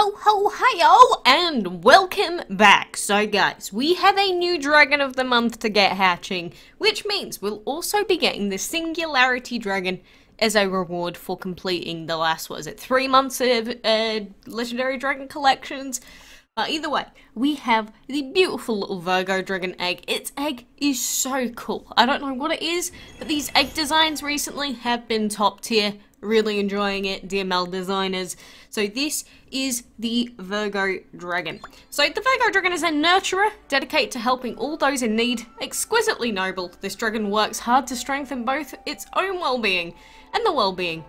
Ho ho hi-oh, and welcome back. So guys, we have a new Dragon of the Month to get hatching, which means we'll also be getting the Singularity Dragon as a reward for completing the last, what is it, 3 months of Legendary Dragon collections. Either way, we have the beautiful little Virgo Dragon egg. Its egg is so cool. I don't know what it is, but these egg designs recently have been top tier. Really enjoying it, DML designers. So this is the Virgo Dragon. So the Virgo Dragon is a nurturer dedicated to helping all those in need. Exquisitely noble, this dragon works hard to strengthen both its own well-being and the well-being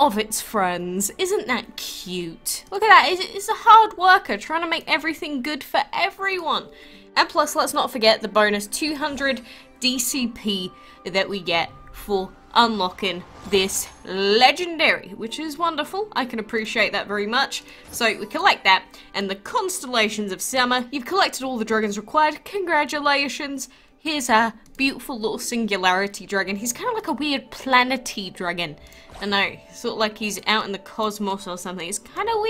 of its friends. Isn't that cute? Look at that, it's a hard worker trying to make everything good for everyone. And plus, let's not forget the bonus 200 DCP that we get for unlocking this legendary, which is wonderful. I can appreciate that very much. So we collect that, and the Constellations of Summer. You've collected all the dragons required. Congratulations. Here's our beautiful little Singularity Dragon. He's kind of like a weird planety dragon. I know, sort of like he's out in the cosmos or something. It's kind of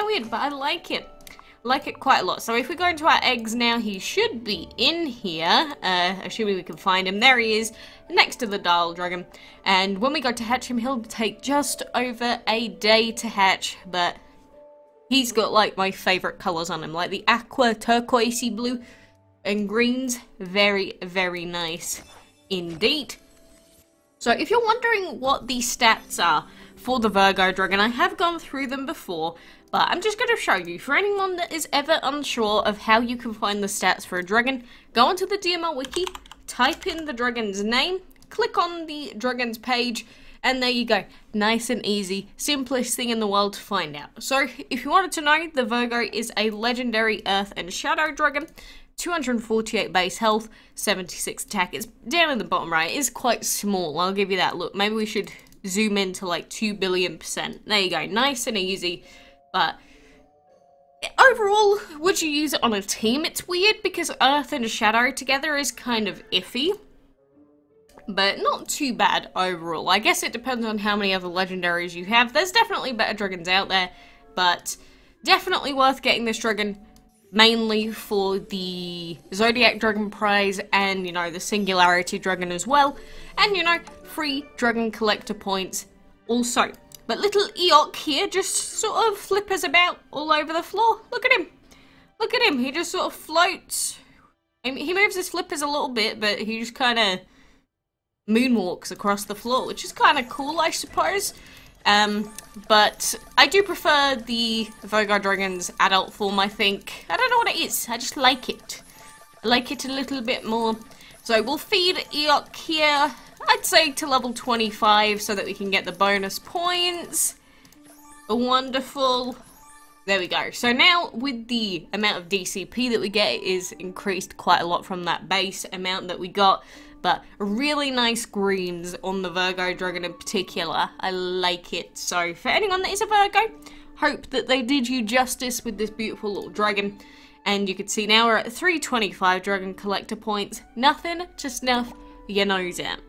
weird, but I like it. Like it quite a lot. So if we go into our eggs now, he should be in here, assuming we can find him. There he is, next to the Dal Dragon. And when we go to hatch him, he'll take just over a day to hatch, but he's got like my favorite colors on him, like the aqua, turquoisey blue, and greens. Very, very nice indeed. So if you're wondering what the stats are for the Virgo Dragon, I have gone through them before, but I'm just going to show you. For anyone that is ever unsure of how you can find the stats for a dragon, go onto the DML wiki, type in the dragon's name, click on the dragon's page, and there you go. Nice and easy. Simplest thing in the world to find out. So if you wanted to know, the Virgo is a legendary earth and shadow dragon. 248 base health, 76 attack. It's down in the bottom right. It is quite small. I'll give you that. Look, maybe we should zoom in to like 2 billion %. There you go. Nice and easy. But overall, would you use it on a team? It's weird because Earth and Shadow together is kind of iffy, but not too bad overall. I guess it depends on how many other legendaries you have. There's definitely better dragons out there, but definitely worth getting this dragon, mainly for the Zodiac Dragon prize and, you know, the Singularity Dragon as well. And, you know, free dragon collector points also. But little Eok here just sort of flippers about all over the floor. Look at him. Look at him. He just sort of floats. He moves his flippers a little bit, but he just kind of moonwalks across the floor, which is kind of cool, I suppose. But I do prefer the Virgo Dragon's adult form, I think. I don't know what it is. I just like it. I like it a little bit more. So we'll feed Eok here. I'd say to level 25 so that we can get the bonus points. Wonderful. There we go. So now with the amount of DCP that we get, it is increased quite a lot from that base amount that we got. But really nice greens on the Virgo Dragon in particular. I like it. So for anyone that is a Virgo, hope that they did you justice with this beautiful little dragon. And you can see now we're at 325 dragon collector points. Nothing to snuff your nose out.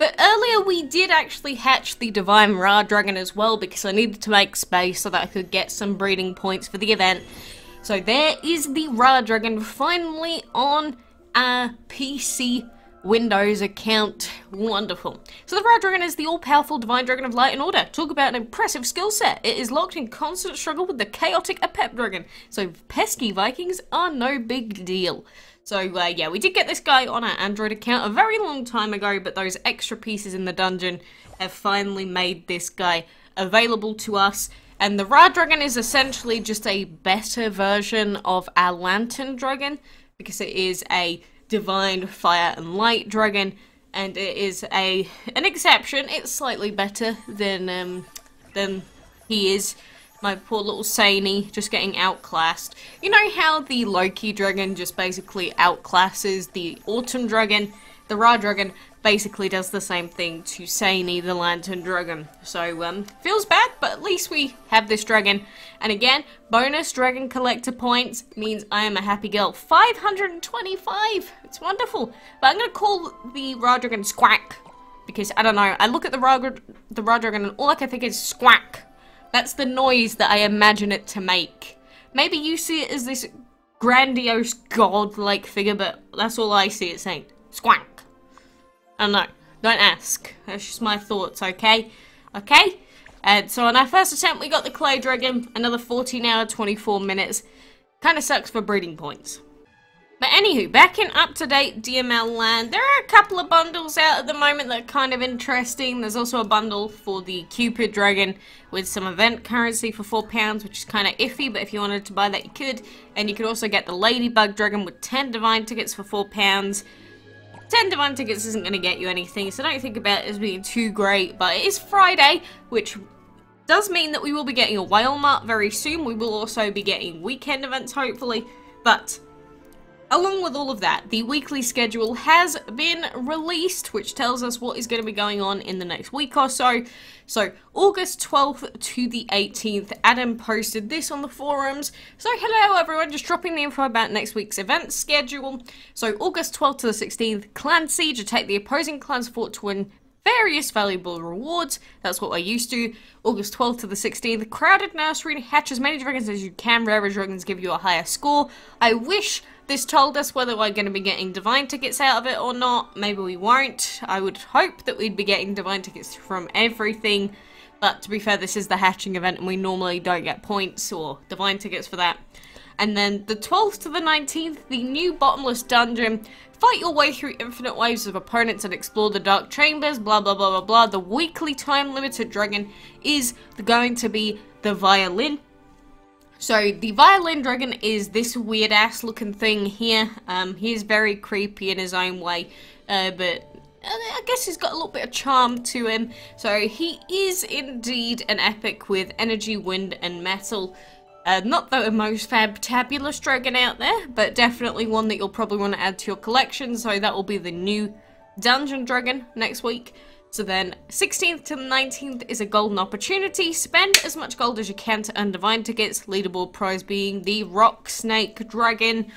But earlier we did actually hatch the Divine Ra Dragon as well, because I needed to make space so that I could get some breeding points for the event. So there is the Ra Dragon finally on our PC Windows account. Wonderful. So the Ra Dragon is the all-powerful Divine Dragon of Light and Order. Talk about an impressive skill set. It is locked in constant struggle with the chaotic Apep Dragon. So pesky Vikings are no big deal. So yeah, we did get this guy on our Android account a very long time ago, but those extra pieces in the dungeon have finally made this guy available to us. And the Ra Dragon is essentially just a better version of our Lantern Dragon, because it is a Divine Fire and Light Dragon, and it is an exception. It's slightly better than he is. My poor little Saini just getting outclassed. You know how the Loki Dragon just basically outclasses the Autumn Dragon? The Ra Dragon basically does the same thing to Saini, the Lantern Dragon. So, feels bad, but at least we have this dragon. And again, bonus dragon collector points means I am a happy girl. 525! It's wonderful. But I'm gonna call the Ra Dragon Squack, because, I don't know, I look at the Ra Dragon and all I can think is Squack. That's the noise that I imagine it to make. Maybe you see it as this grandiose god-like figure, but that's all I see it saying. Squank. I don't know. Don't ask. That's just my thoughts, okay? Okay? And so on our first attempt, we got the Clay Dragon. Another 14 hour, 24 minutes. Kind of sucks for breeding points. But anywho, back in up-to-date DML land, there are a couple of bundles out at the moment that are kind of interesting. There's also a bundle for the Cupid Dragon with some event currency for £4, which is kind of iffy, but if you wanted to buy that, you could. And you could also get the Ladybug Dragon with 10 Divine Tickets for £4. 10 Divine Tickets isn't going to get you anything, so don't think about it as being too great, but it is Friday, which does mean that we will be getting a whale mart very soon. We will also be getting weekend events, hopefully, but along with all of that, the weekly schedule has been released, which tells us what is going to be going on in the next week or so. So, August 12th to the 18th, Adam posted this on the forums. So, hello everyone, just dropping the info about next week's event schedule. So, August 12th to the 16th, Clan Siege, attack the opposing clan's fort to win various valuable rewards. That's what we're used to. August 12th to the 16th, Crowded Nursery, hatch as many dragons as you can. Rarer dragons give you a higher score. I wish this told us whether we're going to be getting Divine Tickets out of it or not. Maybe we won't. I would hope that we'd be getting Divine Tickets from everything. But to be fair, this is the hatching event and we normally don't get points or Divine Tickets for that. And then the 12th to the 19th, the new Bottomless Dungeon. Fight your way through infinite waves of opponents and explore the dark chambers, blah, blah, blah, blah, blah. The weekly time-limited dragon is going to be the Violin. So the Violin Dragon is this weird-ass looking thing here. He's very creepy in his own way, but I guess he's got a little bit of charm to him. So he is indeed an epic with energy, wind, and metal. Not the most fabtabulous dragon out there, but definitely one that you'll probably want to add to your collection, so that will be the new Dungeon Dragon next week. So then, 16th to the 19th is a golden opportunity. Spend as much gold as you can to earn Divine Tickets, leaderboard prize being the Rock Snake Dragon.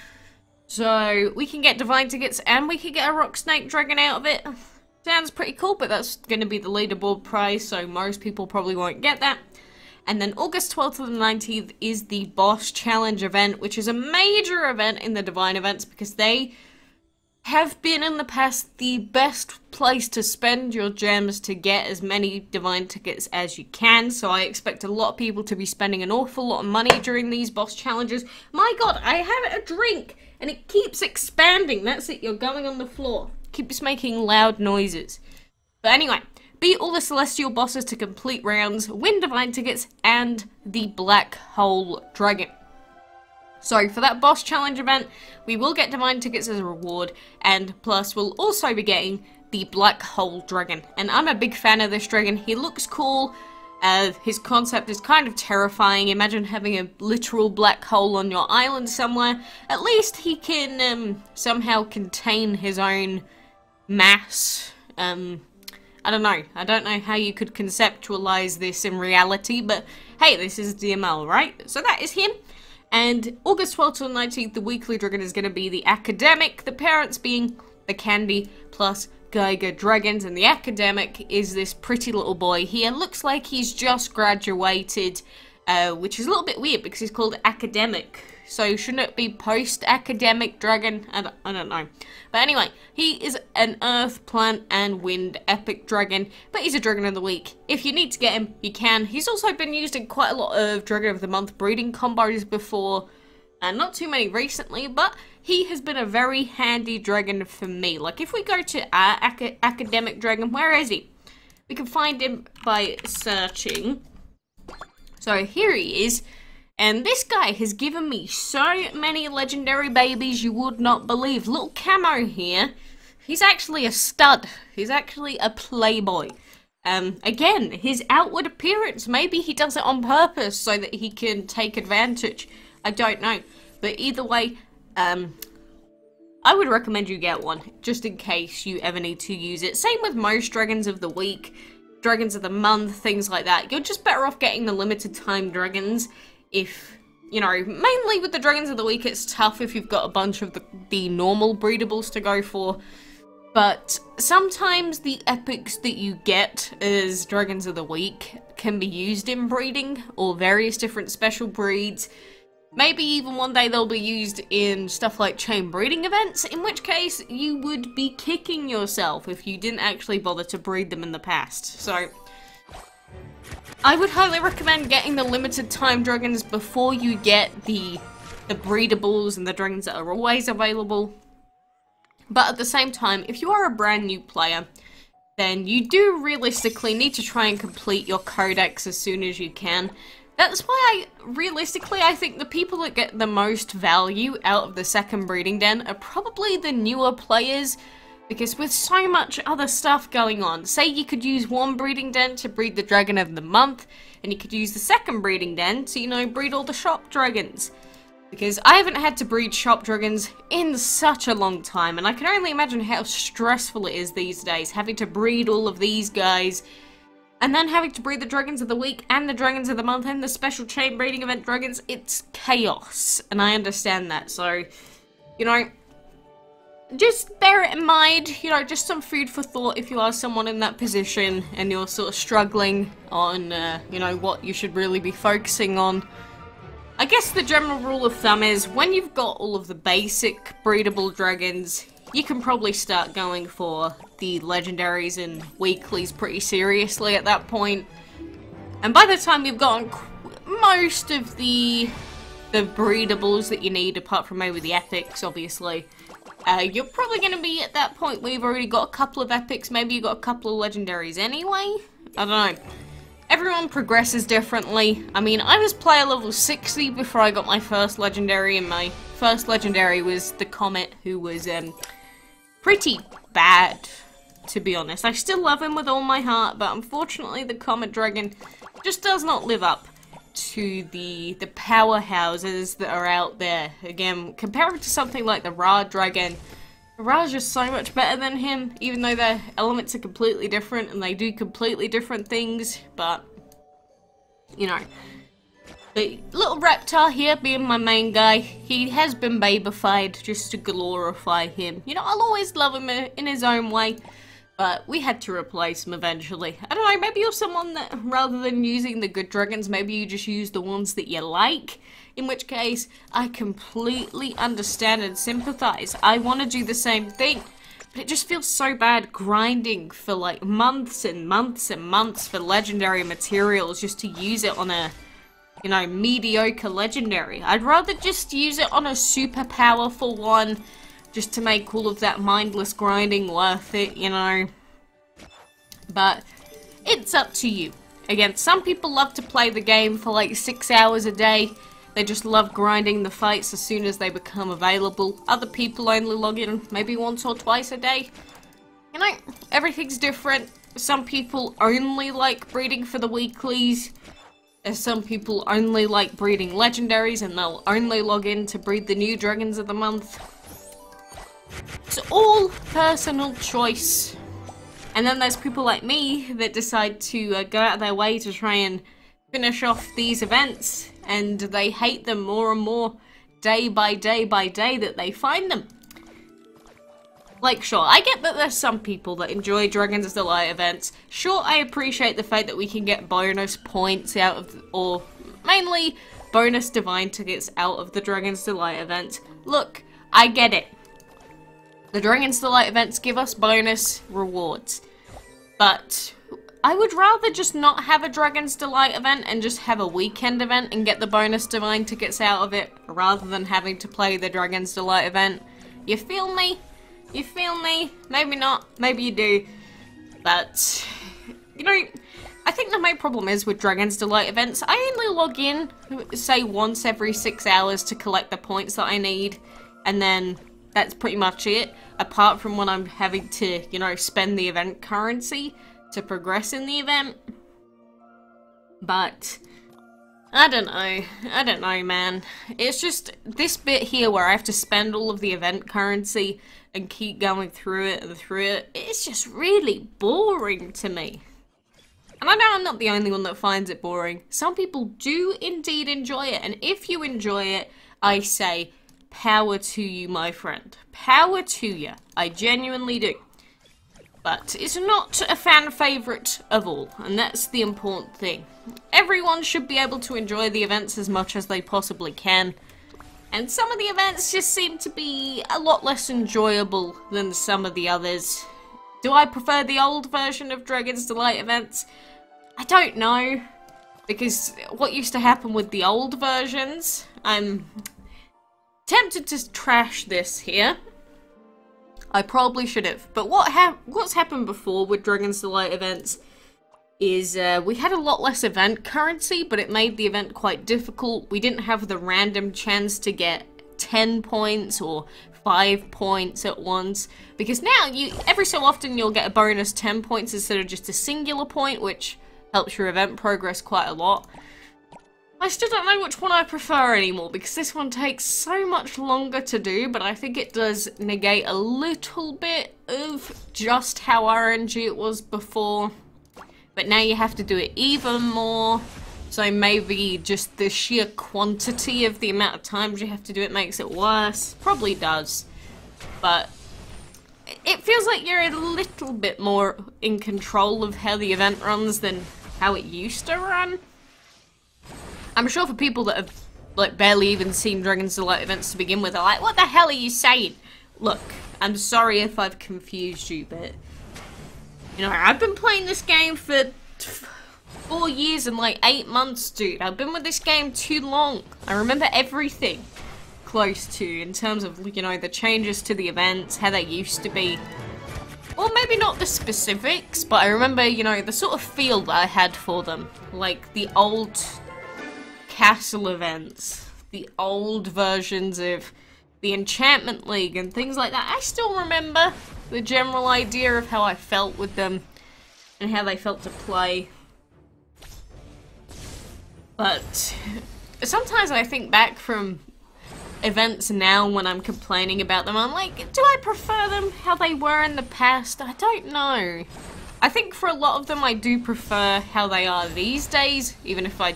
So, we can get Divine Tickets and we can get a Rock Snake Dragon out of it. Sounds pretty cool, but that's going to be the leaderboard prize, so most people probably won't get that. And then August 12th to the 19th is the Boss Challenge event, which is a major event in the Divine events because they have been in the past the best place to spend your gems to get as many Divine Tickets as you can. So I expect a lot of people to be spending an awful lot of money during these Boss Challenges. My god, I had a drink and it keeps expanding. That's it, you're going on the floor. Keeps making loud noises. But anyway, beat all the celestial bosses to complete rounds, win Divine Tickets, and the Black Hole Dragon. So for that Boss Challenge event, we will get Divine Tickets as a reward, and plus we'll also be getting the Black Hole Dragon. And I'm a big fan of this dragon. He looks cool. His concept is kind of terrifying. Imagine having a literal black hole on your island somewhere. At least he can somehow contain his own mass. I don't know. I don't know how you could conceptualize this in reality, but hey, this is DML, right? So that is him. And August 12th to the 19th, the weekly dragon is going to be the Academic, the parents being the Candy plus Geiger Dragons, and the Academic is this pretty little boy here. Looks like he's just graduated, which is a little bit weird because he's called Academic. So shouldn't it be post-academic dragon? I don't know. But anyway, he is an earth, plant, and wind epic dragon. But he's a dragon of the week. If you need to get him, you can. He's also been used in quite a lot of dragon of the month breeding combos before. And not too many recently, but he has been a very handy dragon for me. Like if we go to our Academic Dragon, where is he? We can find him by searching. So here he is. And this guy has given me so many legendary babies you would not believe. Little Camo here. He's actually a stud. He's actually a playboy. Again, his outward appearance. Maybe he does it on purpose so that he can take advantage. I don't know. But either way, I would recommend you get one. Just in case you ever need to use it. Same with most dragons of the week. Dragons of the month. Things like that. You're just better off getting the limited time dragons. If, you know, mainly with the Dragons of the Week, it's tough if you've got a bunch of the normal breedables to go for. But sometimes the epics that you get as Dragons of the Week can be used in breeding, or various different special breeds. Maybe even one day they'll be used in stuff like chain breeding events, in which case you would be kicking yourself if you didn't actually bother to breed them in the past. So, I would highly recommend getting the limited time dragons before you get the breedables and the dragons that are always available. But at the same time, if you are a brand new player, then you do realistically need to try and complete your codex as soon as you can. That's why I think the people that get the most value out of the second breeding den are probably the newer players, because with so much other stuff going on, say you could use one breeding den to breed the dragon of the month, and you could use the second breeding den to, you know, breed all the shop dragons. Because I haven't had to breed shop dragons in such a long time, and I can only imagine how stressful it is these days, having to breed all of these guys, and then having to breed the Dragons of the Week and the Dragons of the Month and the special chain breeding event dragons. It's chaos, and I understand that, so, you know, just bear it in mind, you know, just some food for thought if you are someone in that position and you're sort of struggling on, you know, what you should really be focusing on. I guess the general rule of thumb is when you've got all of the basic breedable dragons, you can probably start going for the legendaries and weeklies pretty seriously at that point. And by the time you've gotten most of the breedables that you need, apart from maybe the epics, obviously, you're probably going to be at that point where you've already got a couple of epics, maybe you've got a couple of legendaries anyway. I don't know. Everyone progresses differently. I mean, I was player level 60 before I got my first legendary, and my first legendary was the Comet, who was pretty bad, to be honest. I still love him with all my heart, but unfortunately the Comet Dragon just does not live up to the powerhouses that are out there. Again, compared to something like the Ra Dragon, Ra's just so much better than him, even though their elements are completely different and they do completely different things, but, you know. But little Reptar here being my main guy, he has been babified just to glorify him. You know, I'll always love him in his own way, but we had to replace him eventually. I don't know, maybe you're someone that, rather than using the good dragons, maybe you just use the ones that you like. In which case, I completely understand and sympathize. I want to do the same thing, but it just feels so bad grinding for like months and months and months for legendary materials just to use it on a, you know, mediocre legendary. I'd rather just use it on a super powerful one just to make all of that mindless grinding worth it, you know. But it's up to you. Again, some people love to play the game for like 6 hours a day. They just love grinding the fights as soon as they become available. Other people only log in maybe once or twice a day. You know, everything's different. Some people only like breeding for the weeklies. Some people only like breeding legendaries, and they'll only log in to breed the new dragons of the month. It's all personal choice. And then there's people like me that decide to go out of their way to try and finish off these events, and they hate them more and more day by day by day that they find them. Like, sure, I get that there's some people that enjoy Dragon's Delight events. Sure, I appreciate the fact that we can get bonus points out of, or mainly bonus Divine Tickets out of the Dragon's Delight events. Look, I get it. The Dragon's Delight events give us bonus rewards, but I would rather just not have a Dragon's Delight event and just have a weekend event and get the bonus Divine Tickets out of it, rather than having to play the Dragon's Delight event. You feel me? You feel me? Maybe not. Maybe you do. But, you know, I think the main problem is with Dragon's Delight events, I only log in, say, once every 6 hours to collect the points that I need, and then that's pretty much it, apart from when I'm having to, you know, spend the event currency to progress in the event. But I don't know, man. It's just this bit here where I have to spend all of the event currency and keep going through it and through it. It's just really boring to me. And I know I'm not the only one that finds it boring. Some people do indeed enjoy it, and if you enjoy it, I say power to you, my friend. Power to you. I genuinely do. but it's not a fan favourite of all, and that's the important thing. Everyone should be able to enjoy the events as much as they possibly can, and some of the events just seem to be a lot less enjoyable than some of the others. Do I prefer the old version of Dragon's Delight events? I don't know, because what used to happen with the old versions, I'm tempted to trash this here. I probably should have, but what's happened before with Dragon's Delight events is we had a lot less event currency, but it made the event quite difficult. We didn't have the random chance to get 10 points or 5 points at once, because now you every so often you'll get a bonus 10 points instead of just a singular point, which helps your event progress quite a lot. I still don't know which one I prefer anymore, because this one takes so much longer to do, but I think it does negate a little bit of just how RNG it was before. But now you have to do it even more, so maybe just the sheer quantity of the amount of times you have to do it makes it worse. Probably does, but it feels like you're a little bit more in control of how the event runs than how it used to run. I'm sure for people that have like barely even seen Dragon's Delight events to begin with are like, what the hell are you saying? Look, I'm sorry if I've confused you, but you know, I've been playing this game for 4 years and like 8 months, dude. I've been with this game too long. I remember everything close to in terms of, you know, the changes to the events, how they used to be. Or maybe not the specifics, but I remember, you know, the sort of feel that I had for them. Like the old castle events, the old versions of the Enchantment League and things like that. I still remember the general idea of how I felt with them and how they felt to play. But sometimes I think back from events now when I'm complaining about them, I'm like, do I prefer them how they were in the past? I don't know. I think for a lot of them I do prefer how they are these days, even if I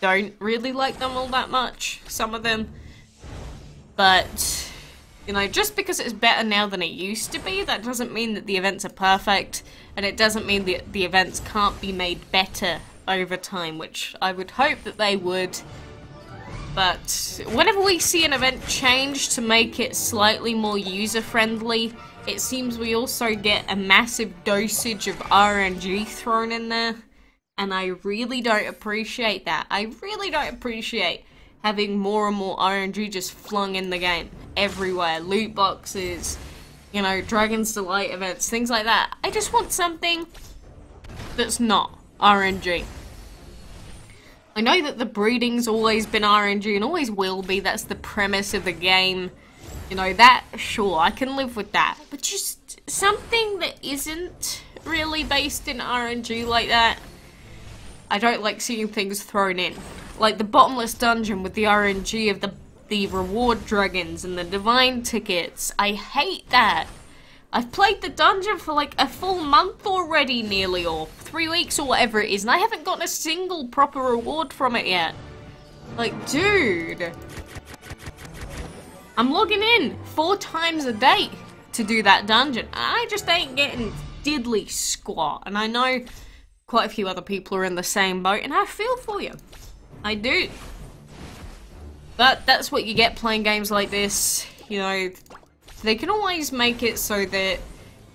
don't really like them all that much, some of them. But you know, just because it's better now than it used to be, that doesn't mean that the events are perfect, and it doesn't mean that the events can't be made better over time, which I would hope that they would. But whenever we see an event change to make it slightly more user-friendly, it seems we also get a massive dosage of RNG thrown in there. And I really don't appreciate that. I really don't appreciate having more and more RNG just flung in the game. Everywhere. Loot boxes, you know, Dragon's Delight events, things like that. I just want something that's not RNG. I know that the breeding's always been RNG and always will be. That's the premise of the game. You know, that, sure, I can live with that. But just something that isn't really based in RNG like that. I don't like seeing things thrown in. Like the Bottomless Dungeon with the RNG of the reward dragons and the Divine Tickets. I hate that. I've played the dungeon for like a full month already nearly, or 3 weeks or whatever it is, and I haven't gotten a single proper reward from it yet. Like, dude. I'm logging in 4 times a day to do that dungeon. I just ain't getting diddly squat, and I know quite a few other people are in the same boat, and I feel for you. I do. But that's what you get playing games like this. You know, they can always make it so that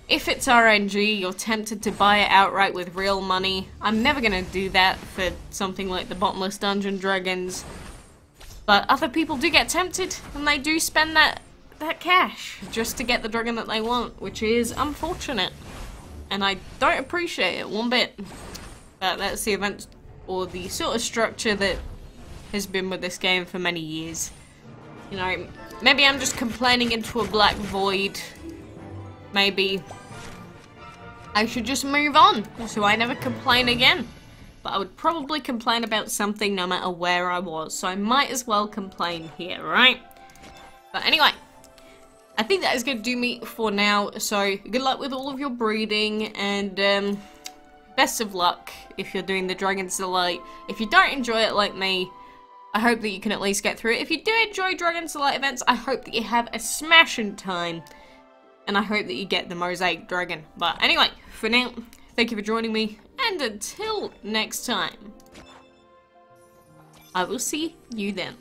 if it's RNG, you're tempted to buy it outright with real money. I'm never gonna do that for something like the Bottomless Dungeon Dragons. But other people do get tempted, and they do spend that cash just to get the dragon that they want, which is unfortunate. And I don't appreciate it one bit. But that's the event, or the sort of structure that has been with this game for many years. You know, maybe I'm just complaining into a black void. Maybe I should just move on so I never complain again. But I would probably complain about something no matter where I was. So I might as well complain here, right? But anyway, I think that is going to do me for now, so good luck with all of your breeding, and best of luck if you're doing the Dragon's Delight. If you don't enjoy it like me, I hope that you can at least get through it. If you do enjoy Dragon's Delight events, I hope that you have a smashing time. and I hope that you get the Mosaic Dragon. But anyway, for now, thank you for joining me, and until next time, I will see you then.